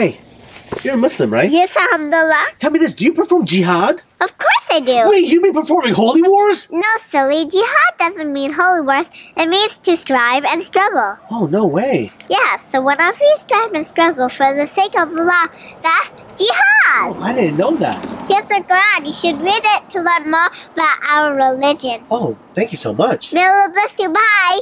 Hey, you're a Muslim, right? Yes, alhamdulillah. Tell me this, do you perform jihad? Of course I do. Wait, you mean performing holy wars? No, silly. Jihad doesn't mean holy wars. It means to strive and struggle. Oh, no way. Yeah, so whenever you strive and struggle for the sake of Allah, that's jihad. Oh, I didn't know that. Here's the Quran. You should read it to learn more about our religion. Oh, thank you so much. May Allah bless you. Bye.